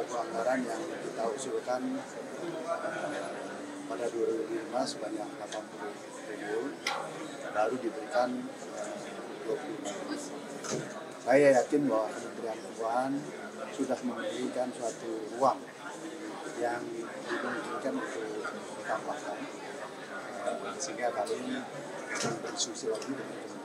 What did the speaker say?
pagu anggaran yang kita usulkan pada 2005 sebanyak 80 triliun, baru diberikan 25. Saya yakin bahwa Kementerian Keuangan sudah memberikan suatu ruang yang dimungkinkan untuk ditambahkan, sehingga kami berdiskusi lagi dengan